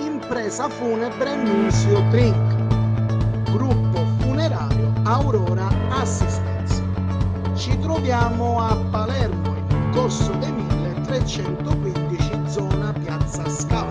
Impresa Funebre Nunzio Trinca, gruppo funerario Aurora Assistenza. Ci troviamo a Palermo, in corso dei 1315, zona Piazza Scala.